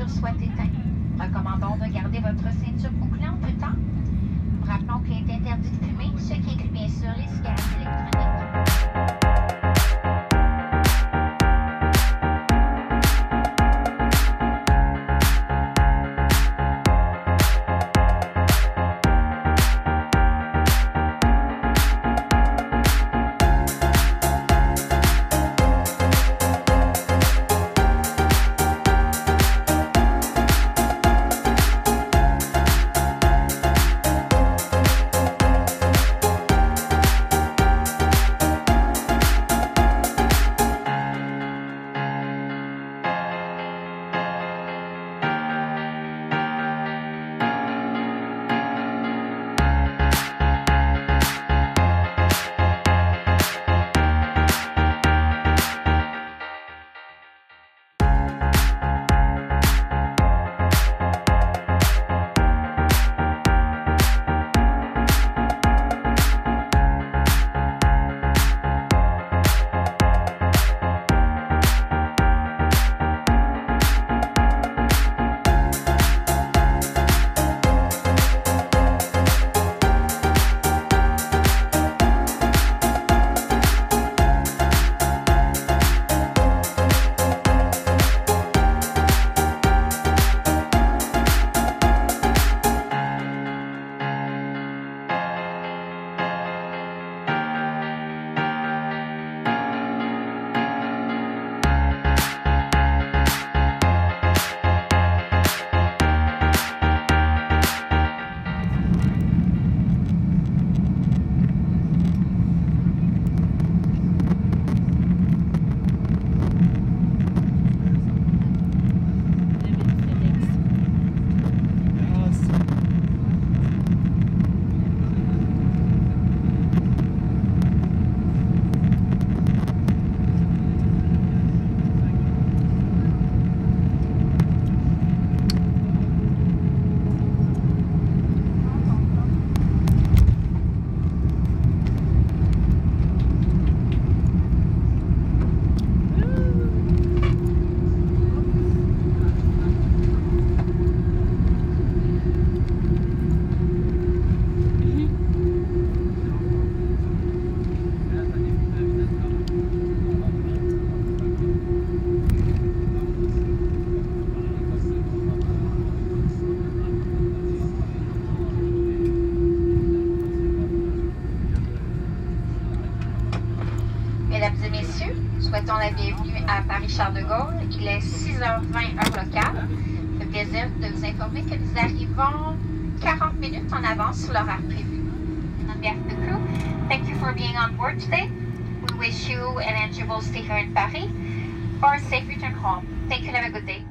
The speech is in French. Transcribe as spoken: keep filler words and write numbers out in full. ceinture soit éteinte. Recommandons de garder votre ceinture bouclée en tout temps. Rappelons qu'il est interdit de fumer, ce qui inclut bien sûr les cigarettes électroniques. Souhaitons la bienvenue à Paris-Charles-de-Gaulle. Il est six heures vingt heure locale. Le plaisir de vous informer que nous arrivons quarante minutes en avance sur l'horaire prévu. On behalf of the crew, thank you for being on board today. We wish you an enjoyable stay here in Paris or a safe return home. Thank you and have a good day.